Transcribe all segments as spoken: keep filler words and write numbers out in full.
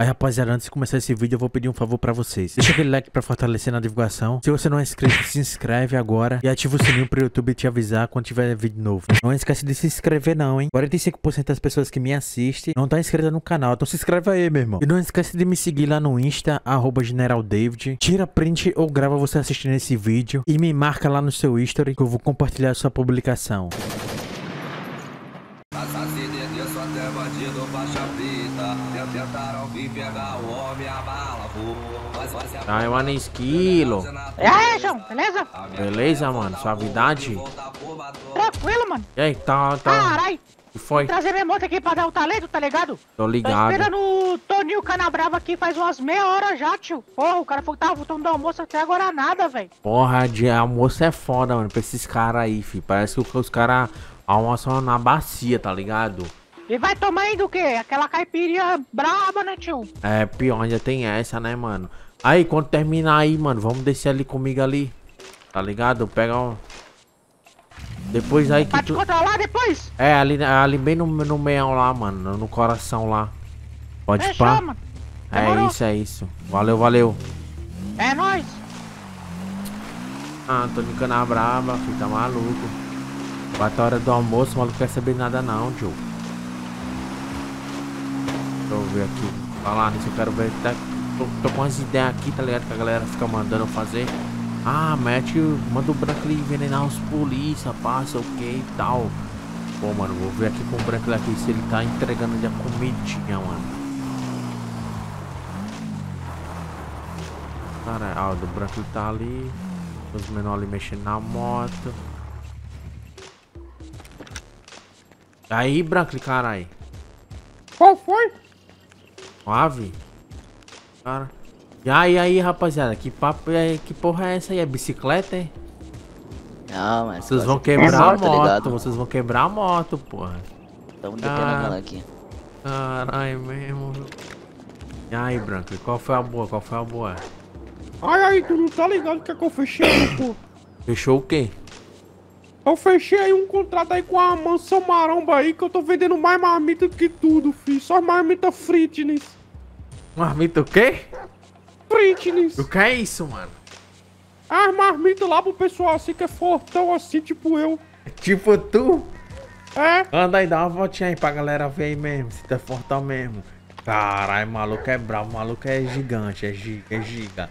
Aí, rapaziada, antes de começar esse vídeo, eu vou pedir um favor pra vocês. Deixa aquele like pra fortalecer na divulgação. Se você não é inscrito, se inscreve agora e ativa o sininho pro YouTube te avisar quando tiver vídeo novo. Não esquece de se inscrever não, hein? quarenta e cinco por cento das pessoas que me assistem não tá inscrita no canal, então se inscreve aí, meu irmão. E não esquece de me seguir lá no Insta, arroba General Davyd. Tira print ou grava você assistindo esse vídeo e me marca lá no seu history que eu vou compartilhar a sua publicação. Tá, eu mano, esquilo. E aí, João, beleza? Beleza, mano, suavidade? Tranquilo, mano. E aí, tá, tá. Caralho. Que foi? Trazer minha moto aqui pra dar o talento, tá ligado? Tô ligado. Tô esperando o Toninho Canabrava aqui faz umas meia hora já, tio. Porra, o cara falou que tava voltando do almoço até agora nada, velho. Porra, de almoço é foda, mano, pra esses caras aí, fi. Parece que os caras almoçam na bacia, tá ligado? E vai tomar aí do quê? Aquela caipirinha braba, né, tio? É, pior, já tem essa, né, mano? Aí, quando terminar aí, mano, vamos descer ali comigo ali. Tá ligado? Pega um... Depois aí que Pode tu... controlar depois? É, ali, ali bem no, no meião lá, mano. No coração lá. Pode Fechou, pá. Mano. É isso, é isso. Valeu, valeu. É nóis. Ah, tô de cana brava, filho. Tá maluco. Quatro horas do almoço, o maluco quer saber nada não, tio. Deixa eu ver aqui. Falar nisso, eu quero ver. Tá... Tô, tô com umas ideias aqui, tá ligado? Que a galera fica mandando eu fazer. Ah, mete, manda o Branklin envenenar os polícia, passa o que e tal. Pô, mano, vou ver aqui com o Branklin aqui se ele tá entregando ali a comidinha, mano. Cara, ah, o do Branklin tá ali. Os menores ali mexendo na moto. Aí, Branklin, carai. Qual foi? Ave. Cara. E aí, aí, rapaziada, que papo é, que porra é essa aí? É bicicleta, hein? Não, mas... Vocês vão quebrar a moto, vocês vão quebrar a moto, porra. Tamo de pena dela aqui. Caralho, mesmo. E aí, Branco, qual foi a boa, qual foi a boa? Ai, aí, tu não tá ligado que é que eu fechei, pô? Fechou o quê? Eu fechei aí um contrato aí com a mansão maromba aí, que eu tô vendendo mais marmita que tudo, filho. Só marmita fitness. Marmita o quê? Fitness. O que é isso, mano? Ah, marmita lá pro pessoal assim que é fortão assim, tipo eu. Tipo tu? É. Anda aí, dá uma voltinha aí pra galera ver aí mesmo, se tu é fortão mesmo. Caralho, maluco é bravo, maluco é gigante, é giga, é giga.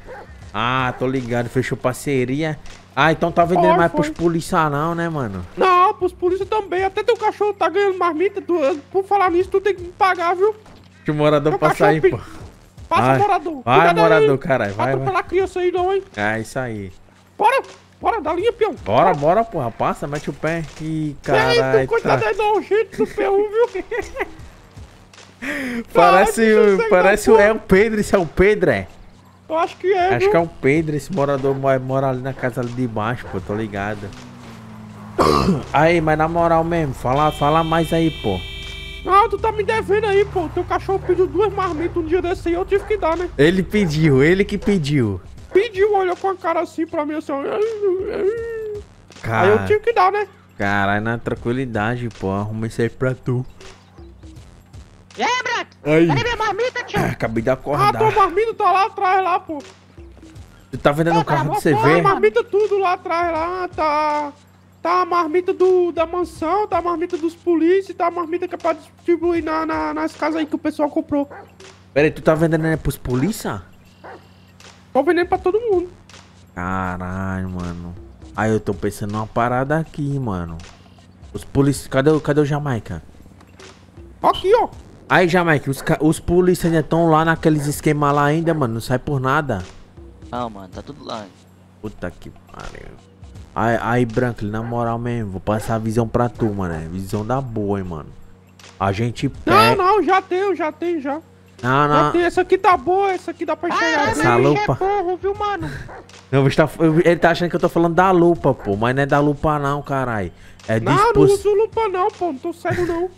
Ah, tô ligado, fechou parceria. Ah, então tá vendendo Ai, mais foi. pros polícia não, né, mano? Não, pros polícia também, até teu cachorro tá ganhando marmita, tu, por falar nisso, tu tem que me pagar, viu? Que morador teu passa aí, p... pô. Passa, vai, morador. Vai, Cuidado morador, caralho. Vai, vai. Pela criança aí, não, hein? É, isso aí. Bora, bora, dá linha, peão. Bora, bora, bora, porra. Passa, mete o pé. Ih, caralho. Coitado aí, dá um jeito do peão, viu? Parece, Ai, parece, é o Pedro, esse é o Pedro, é? Eu acho que é, Acho viu? que é o Pedro, esse morador mora ali na casa ali de baixo, pô, tô ligado. Aí, mas na moral mesmo, fala, fala mais aí, pô. Ah, tu tá me devendo aí, pô. Teu cachorro pediu duas marmitas um dia desse aí, eu tive que dar, né? Ele pediu, ele que pediu. Pediu, olha com a cara assim pra mim, assim, ó. Cara... Aí eu tive que dar, né? Caralho, na tranquilidade, pô. Arrumei isso aí pra tu. E aí, Branco? Cadê minha marmita, tio? Ah, acabei de acordar. Ah, tua marmita tá lá atrás, lá, pô. Tu tá vendendo um carro de C V? Tá, marmita tudo lá atrás, lá, tá... Tá a marmita do, da mansão, tá a marmita dos polícias, tá a marmita que é pra distribuir na, na, nas casas aí que o pessoal comprou. Pera aí, tu tá vendendo né, pros polícia? Tô vendendo pra todo mundo. Caralho, mano. Aí eu tô pensando numa parada aqui, mano. Os polícias... Cadê, cadê o Jamaica? Aqui, ó. Aí, Jamaica, os, os polícias ainda estão lá naqueles esquemas lá ainda, mano. Não sai por nada. Não, mano, tá tudo lá. Puta que pariu. Aí, aí Branklin, na moral mesmo, vou passar a visão pra tu, mano, né? Visão da boa, hein, mano. A gente pega... Não, não, já tenho, já tenho, já. Não, não. Já tenho, essa aqui tá boa, essa aqui dá pra enxergar. Ah, essa lupa... É porro, viu, mano? Não, ele tá achando que eu tô falando da lupa, pô, mas não é da lupa não, caralho. É não, dispos... não uso lupa não, pô, não tô cego não.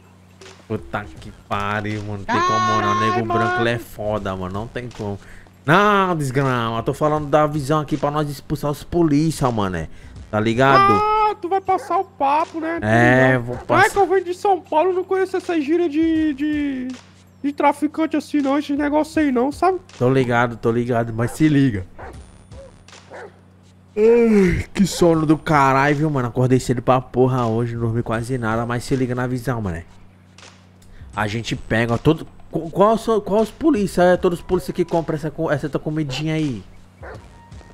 Puta que pariu, mano, não tem como não, nego Branklin é foda, mano, não tem como. Não, desgrama, eu tô falando da visão aqui pra nós expulsar os polícia, mano, né? Tá ligado? Ah, tu vai passar o papo, né? É, vou passar. Vai que eu venho de São Paulo, não conheço essa gíria de, de... de traficante assim não, esses negócios aí não, sabe? Tô ligado, tô ligado, mas se liga. Ai, que sono do caralho, viu, mano? Acordei cedo pra porra hoje, não dormi quase nada, mas se liga na visão, mané. A gente pega todo... Qual, qual os polícia? É, todos os polícia que compram essa, essa tua comidinha aí.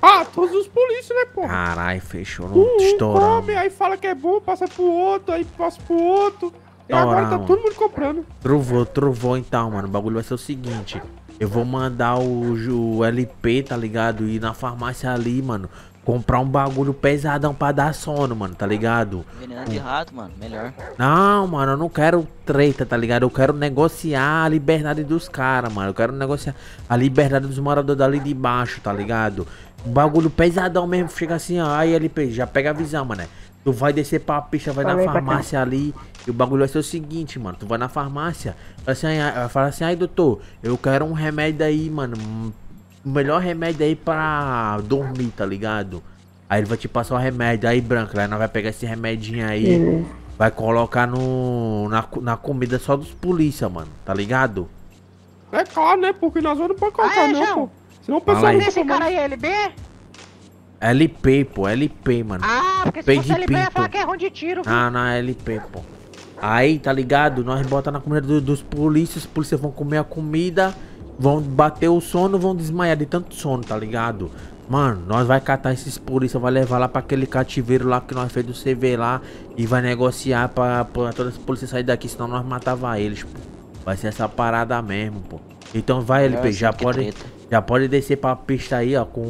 Ah, todos os polícia, né, porra? Caralho, fechou, não estourou. Um come, aí fala que é bom, passa pro outro, aí passa pro outro. E Torão, agora tá mano. Todo mundo comprando. Trovou, trovou então, mano. O bagulho vai ser o seguinte. Eu vou mandar o, o L P, tá ligado? Ir na farmácia ali, mano. Comprar um bagulho pesadão pra dar sono, mano, tá ligado? Veneno de rato, mano, melhor. Não, mano, eu não quero treta, tá ligado? Eu quero negociar a liberdade dos caras, mano. Eu quero negociar a liberdade dos moradores ali de baixo, tá ligado? Um bagulho pesadão mesmo, chega assim, ó. Aí, L P, já pega a visão, mano. Tu vai descer pra pista, vai Falei na farmácia ali. E o bagulho vai ser o seguinte, mano. Tu vai na farmácia, fala assim, aí, fala assim, aí, doutor, eu quero um remédio aí, mano. O melhor remédio aí pra dormir, tá ligado? Aí ele vai te passar o remédio aí, Branca. Aí nós vai pegar esse remedinho aí. Uhum. Vai colocar no, na, na comida só dos polícia, mano. Tá ligado? É claro, né? Porque nós vamos pra colocar, ah, é, não, João. Pô. Senão o pessoal não esse cara aí, L B? L P, pô. L P, mano. Ah, porque se fosse L P ia falar que é ruim de tiro, viu? Ah, não, L P, pô. Aí, tá ligado? Nós bota na comida do, dos polícias. Os polícias vão comer a comida... Vão bater o sono, vão desmaiar de tanto sono, tá ligado? Mano, nós vai catar esses polícia, vai levar lá pra aquele cativeiro lá que nós fez do C V lá. E vai negociar pra, pra todas as polícias saírem daqui, senão nós matava eles, pô. Vai ser essa parada mesmo, pô. Então vai, L P, já pode, já pode descer pra pista aí, ó, com...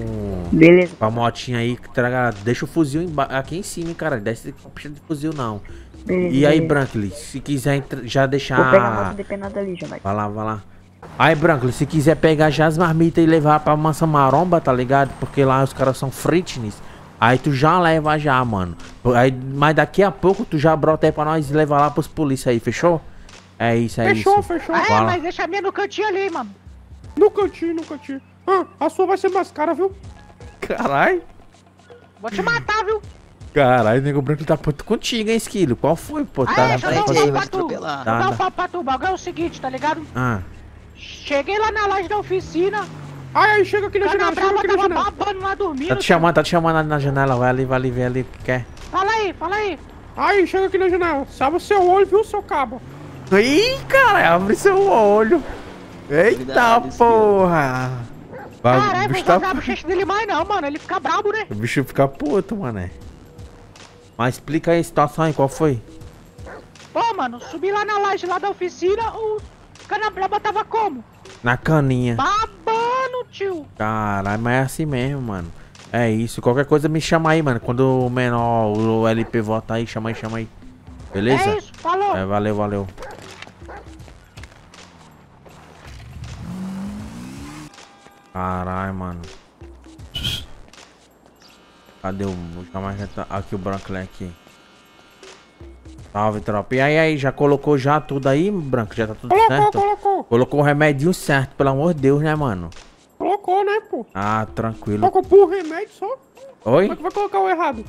Beleza. Com a motinha aí, traga, deixa o fuzil em, aqui em cima, hein, cara. Desce com a pista de fuzil, não. Beleza. E aí, Branklin, se quiser já deixar... Vou pegar a moto depenada ali, já vai. Vai lá, vai lá. Aí, Branco, se quiser pegar já as marmitas e levar pra Mansão Maromba, tá ligado? Porque lá os caras são fitness. Aí tu já leva já, mano. Aí, mas daqui a pouco tu já brota aí pra nós levar lá pros polícia aí, fechou? É isso, é fechou, isso. Fechou, fechou. Ah, é, mas deixa a minha no cantinho ali, mano. No cantinho, no cantinho. Ah, a sua vai ser mais cara, viu? Caralho. Vou te matar, viu? Caralho, o Nego Branco tá puto contigo, hein, Esquilo? Qual foi, pô? Tá, ah, é, deixa eu dar um papo pra tu. Dá um papo pra tu, o bagulho é o seguinte, tá ligado? Ah. Cheguei lá na loja da oficina. Ai, chega aqui na janela, chega aqui na janela. Babando lá dormindo. Tá te chamando, tá te chamando ali na janela. Vai ali, vai ali, vem ali o que quer. Fala aí, fala aí. Ai, chega aqui na janela. Sabe o seu olho, viu, seu cabo? Ih, cara, abre seu olho. Eita porra. Caralho, não dá pra bochecha dele mais não, mano. Ele fica brabo, né? O bicho fica puto, mané. Mas explica aí a situação aí, qual foi? Pô, mano, subi lá na loja lá da oficina, o... Canabraba tava como? Na caninha. Babando, tio. Caralho, mas é assim mesmo, mano. É isso. Qualquer coisa me chama aí, mano. Quando o menor, o L P volta aí, chama aí, chama aí. Beleza? É isso, falou. É, valeu, valeu. Caralho, mano. Cadê o... Aqui o Branklin aqui. Salve, tropa. E aí, aí, já colocou já tudo aí, Branco? Já tá tudo colocou, certo? Colocou, colocou. Colocou o remédio certo, pelo amor de Deus, né, mano? Colocou, né, pô? Ah, tranquilo. Só comprou o remédio só? Oi? Como é que vai colocar o errado?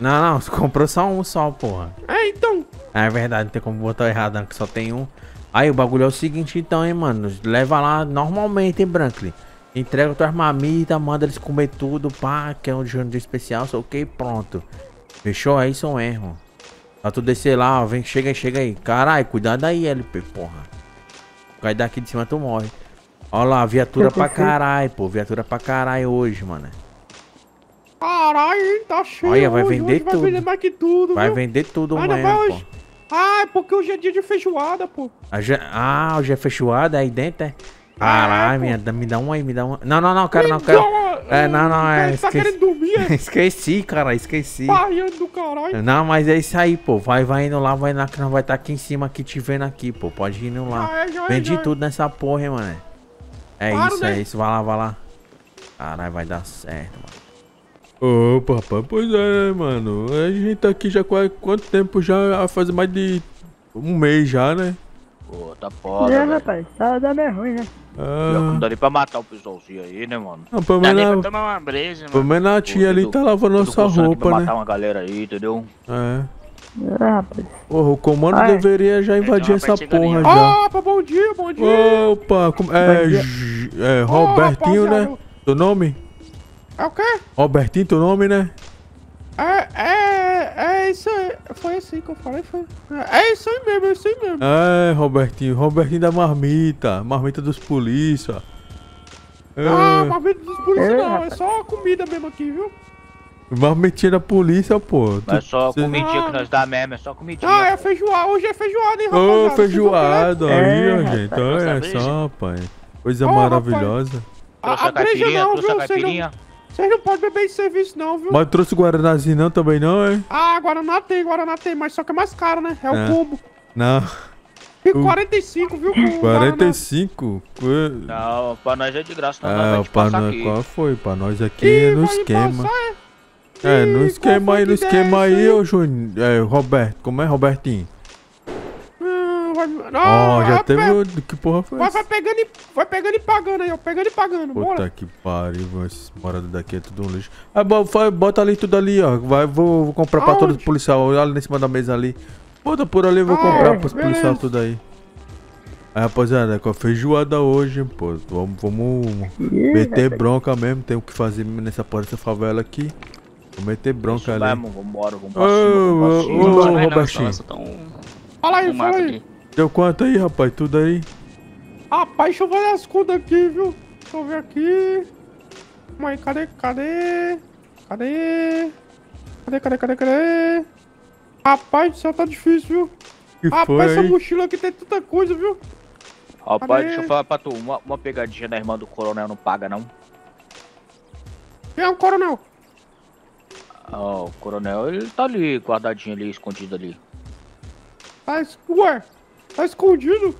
Não, não, você comprou só um só, porra. É, então. É verdade, não tem como botar o errado, não, que só tem um. Aí, o bagulho é o seguinte, então, hein, mano? Leva lá normalmente, hein, Branklin? Entrega tuas mamitas, manda eles comer tudo, pá, que é um dia especial, só ok, pronto. Fechou? É isso mesmo. Pra tu descer lá, ó, vem, chega aí, chega aí. Caralho, cuidado aí, L P, porra. Cai daqui de cima, tu morre. Ó lá, viatura pra caralho, pô. Viatura pra caralho hoje, mano. Caralho, tá cheio. Olha, vai vender hoje, tudo. Vai vender mais que tudo, Vai viu? vender tudo Ai, amanhã, não, mas... pô. Ah, é porque hoje é dia de feijoada, pô. Ah, hoje é feijoada, aí dentro, é? Caralho, é, minha, me dá um aí, me dá um. Não, não, não, cara, me não, cara. É, não, não, é. Tá esqueci, querendo dormir, é? Esqueci, cara, esqueci. Parriando do caralho. Não, mas é isso aí, pô. Vai, vai indo lá, vai na que não vai estar tá aqui em cima, aqui te vendo aqui, pô. Pode ir indo lá. Ah, é, já, Vendi já. tudo nessa porra, hein, mano. É claro, isso, né? é isso. Vai lá, vai lá. Caralho, vai dar certo, mano. Ô, oh, papai, pois é, mano. A gente tá aqui já quase quanto tempo já? Faz mais de um mês já, né? Pô, tá foda, é, rapaz, tá dando é ruim, né? Ah. Eu não dá nem pra matar o pessoalzinho aí, né, mano? Não, pelo menos não... tomar uma brisa, mano. Pelo menos a tia ali tá lavando a sua roupa, né? Matar uma galera aí, entendeu? É. Ah, rapaz. Porra, o comando Ai. deveria já invadir essa porra já. Opa, bom dia, bom dia. Opa, com... é, dia. é Robertinho, oh, né? Teu nome? É o quê? Robertinho, teu nome, né? É, é, é isso aí. Foi assim que eu falei, foi. É isso aí mesmo, é isso aí mesmo. É, Robertinho, Robertinho da marmita, marmita dos polícia. É. Ah, marmita dos polícia é. não, é só comida mesmo aqui, viu? Marmitinha da polícia, pô. É só Cê... comidinha que nós dá mesmo, é só comidinha. Ah, é feijoada, hoje é feijoada, hein, rapaz? Ô, oh, feijoada, aí, é, ó, gente, olha só, pai. Coisa oh, maravilhosa. Rapaz. A, a breja não, viu, caipirinha. Vocês não podem beber de serviço não, viu? Mas trouxe guaranazinho não também não, hein? Ah, Guaraná tem, Guaraná tem, mas só que é mais caro, né? É o é. cubo. Não. E quarenta e cinco, viu? quarenta e cinco? Não, pra nós é de graça, não é, pra nós, aqui. Qual foi? Pra nós aqui e é no esquema. Passar, é, é no esquema aí, no esquema aí, aí, ô Juninho, é, Roberto, como é, Robertinho? Ó, oh, já teve. Pe... Que porra foi vai, vai pegando e vai pegando e pagando aí, ó. Pegando e pagando, Puta bora. Puta que pariu, esses moradores daqui é tudo um lixo. Ah, bota ali tudo ali, ó. Vai, vou, vou comprar Aonde? pra todos os policiais. Olha ali em cima da mesa ali. Bota por ali, vou ah, comprar é, pros beleza. policiais tudo aí. Aí, rapaziada, com a feijoada hoje, pô. Vamos, vamos meter bronca mesmo. Tem o que fazer nessa porra dessa favela aqui. Vou meter bronca ali. Vamos, vambora, vamos pra cima. Ô, Robertinho. Fala aí, fala aí. Deu quanto aí, rapaz? Tudo aí? Rapaz, deixa eu ver as contas aqui, viu? Deixa eu ver aqui. Mãe, cadê? Cadê? Cadê? Cadê, cadê, cadê, cadê? Rapaz, do céu, tá difícil, viu? Que rapaz, foi, essa mochila aqui tem tanta coisa, viu? Rapaz, cadê? Deixa eu falar pra tu. Uma, uma pegadinha da irmã do coronel não paga, não? Quem é o coronel? Ah, o coronel, ele tá ali, guardadinho ali, escondido ali. Ah, ué? Tá escondido?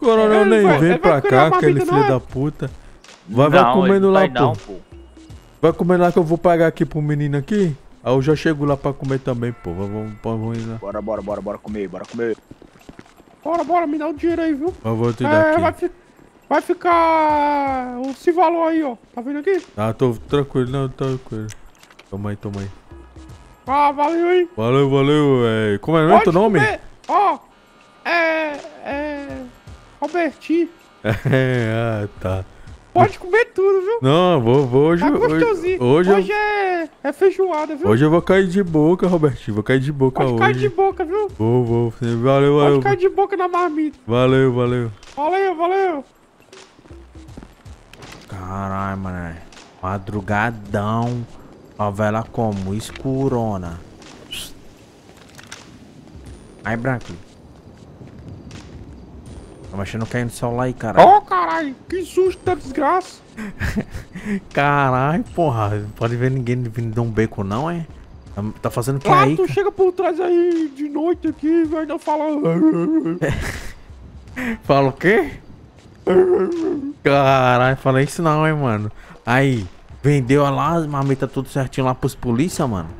O coronel nem vai, vem pra cá, aquele vida, filho é? da puta. Vai, vai não, comendo lá, vai pô. Não, pô. Vai comendo lá que eu vou pagar aqui pro menino aqui. Aí eu já chego lá pra comer também, pô. Vamos, vamos ir lá. Bora, bora, bora, bora comer, bora comer. Bora, bora, me dá o dinheiro aí, viu? Eu vou te dar é, aqui. Vai, fi vai ficar o esse valor aí, ó. Tá vendo aqui? Ah, tô tranquilo, não, tô tranquilo. Toma aí, toma aí. Ah, valeu aí. Valeu, valeu, é. Como é o teu nome? Ó. Oh. É, é... Robertinho. É, ah, tá. Pode comer tudo, viu? Não, vou, vou hoje... Tá gostosinho. Hoje, hoje, hoje eu... é, é feijoada, viu? Hoje eu vou cair de boca, Robertinho. Vou cair de boca Pode hoje. Pode cair de boca, viu? Vou, vou. Valeu, valeu. Pode cair de boca na marmita. Valeu, valeu. Valeu, valeu. Caralho, mano. Madrugadão. Favela como? Escurona. Aí, Branco. Tá mexendo caindo no celular aí, caralho. Ô, oh, caralho, que susto da desgraça. Caralho, porra. Não pode ver ninguém vindo dar um beco, não, é? Tá fazendo o que aí? Ah, tu chega por trás aí de noite aqui, velho, não fala. Fala o quê? Caralho, fala isso não, hein, mano. Aí, vendeu lá as marmitas tudo certinho lá pros polícia, mano?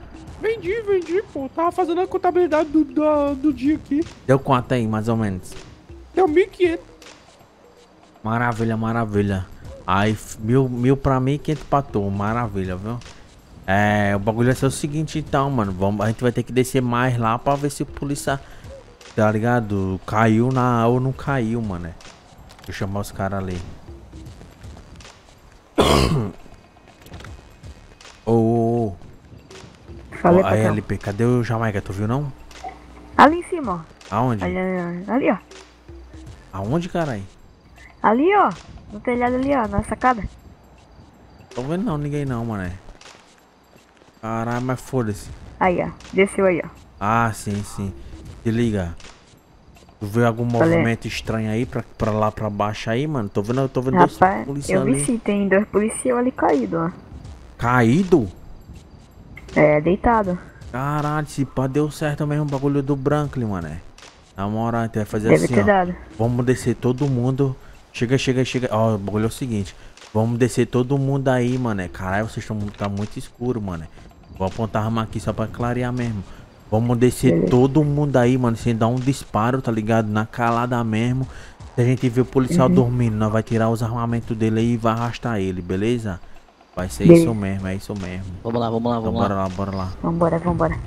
Vendi, vendi, pô. Tava fazendo a contabilidade do, do, do dia aqui. Deu quanto aí, mais ou menos? Deu mil e quinhentos. Maravilha, maravilha. Aí, mil, mil pra mim e quinhentos pra tu. Maravilha, viu? É, o bagulho é ser o seguinte, então, mano. Vamos, a gente vai ter que descer mais lá pra ver se o polícia, tá ligado? Caiu na ou não caiu, mano. Deixa eu chamar os caras ali. Ô, ô, ô. Falei, oh, aí, L P, cadê o Jamaica? Tu viu, não? Ali em cima, ó. Aonde? Ali, ali, ali ó. Aonde, caralho? Ali, ó. No telhado ali, ó. Na sacada. Tô vendo não, ninguém não, mané. Caralho, mas foda-se. Aí, ó. Desceu aí, ó. Ah, sim, sim. Se liga. Tu vê algum Falei. movimento estranho aí pra, pra lá, pra baixo aí, mano? Tô vendo, tô vendo Rapaz, dois policiais ali. Eu vi sim, tem dois policiais ali caídos, ó. Caído? É, deitado. Caralho, se pá, deu certo mesmo o bagulho do Branklin, mané. Na moral, então vai fazer Deve assim, ó. Vamos descer todo mundo. Chega, chega, chega. Ó, o bagulho é o seguinte. Vamos descer todo mundo aí, mano. Caralho, vocês estão tá muito escuro, mano. Vou apontar a arma aqui só pra clarear mesmo. Vamos descer Beleza. todo mundo aí, mano. Sem dar um disparo, tá ligado? Na calada mesmo. Se a gente ver o policial uhum. dormindo, nós vai tirar os armamentos dele aí e vai arrastar ele, beleza? Vai ser beleza. isso mesmo, é isso mesmo. Vamos lá, vamos lá, vamos então, lá. Bora lá, bora lá. Vambora, vambora.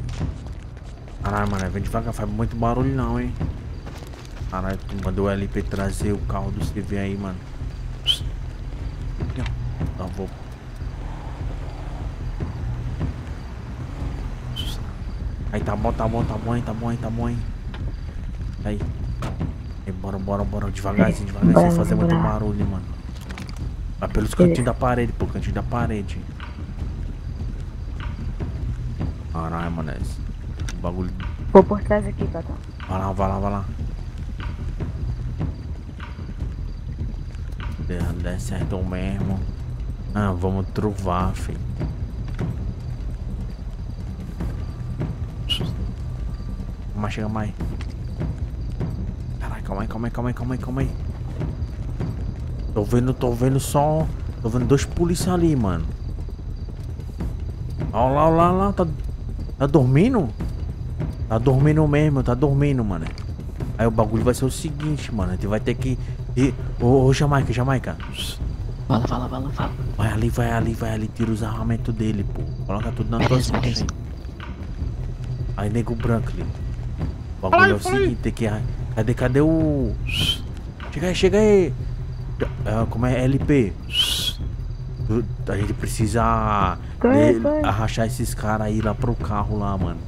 Caralho, mano, vem devagar, faz muito barulho não, hein. Caralho, tu mandou o L P trazer o carro do C V aí, mano. Não, vou. Aí tá bom, tá bom, tá bom, hein, tá bom, hein, tá bom, hein. Aí. Aí, bora, bora, bora, devagarzinho, devagarzinho, sem fazer muito barulho, mano. Vai pelos cantinhos da parede, pô, cantinho da parede. Caralho, mano, é esse bagulho. Vou por trás aqui, patrão. Vai lá, vai lá, vai lá. Não der certo mesmo. Ah, vamos trovar, filho. Mas chega mais. Caralho, calma aí, calma aí, calma aí, calma aí, calma aí. Tô vendo, tô vendo só. Tô vendo dois polícia ali, mano. Olha lá, olha lá, olha lá. Tá, tá dormindo? Tá dormindo mesmo, tá dormindo, mano. Aí o bagulho vai ser o seguinte, mano. A gente vai ter que. E, ô, ô, Jamaica, Jamaica. Fala, fala, fala, fala. Vai ali, vai ali, vai ali. Tira os armamentos dele, pô. Coloca tudo na beleza, tua beleza. Aí, Nego Branklin. O bagulho ai, é o seguinte, tem que... Cadê, cadê o... Chega aí, chega aí. Uh, como é L P? A gente precisa... Vai, vai. Arrachar esses caras aí lá pro carro lá, mano.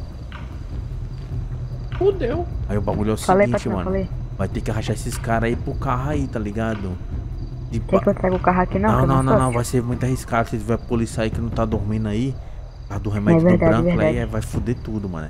Fudeu. Aí o bagulho é o falei, seguinte, patrão, mano. Falei. Vai ter que arrachar esses caras aí pro carro aí, tá ligado? De... Tem que eu trago o carro aqui não? Não, não, não, não, vai ser muito arriscado se tiver a polícia aí que não tá dormindo aí. A do remédio é verdade, do branco é aí vai foder tudo, mano.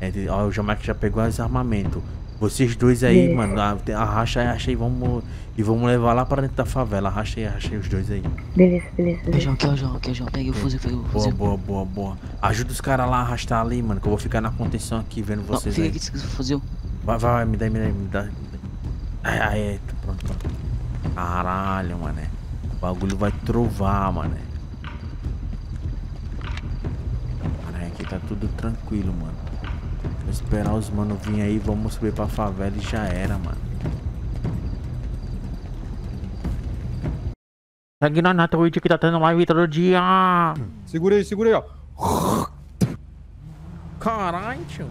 É, ó, o Jamaica já pegou os armamentos. Vocês dois aí, yeah, mano, arracha aí, arracha aí, vamos... E vvamos levar lá pra dentro da favela, arracha aí, arracha aí os dois aí. Beleza, beleza, beleza. João, aqui é o João, aqui é o João, peguei o fuzil, peguei o fuzil. Boa, boa, boa, boa. Ajuda os caras lá a arrastar ali, mano, que eu vou ficar na contenção aqui vendo vocês não, aí. Fica aqui, fuzil. Vai, vai, me dá, me dá, me dá. Aí, aí, pronto, pronto. Caralho, mano. O bagulho vai trovar, mano. Caralho, aqui tá tudo tranquilo, mano. Vou esperar os mano vir aí, vamos subir pra favela e já era, mano. Segue na Twitch que tá tendo live todo dia. Segura aí, segura aí, ó. Caralho, tio.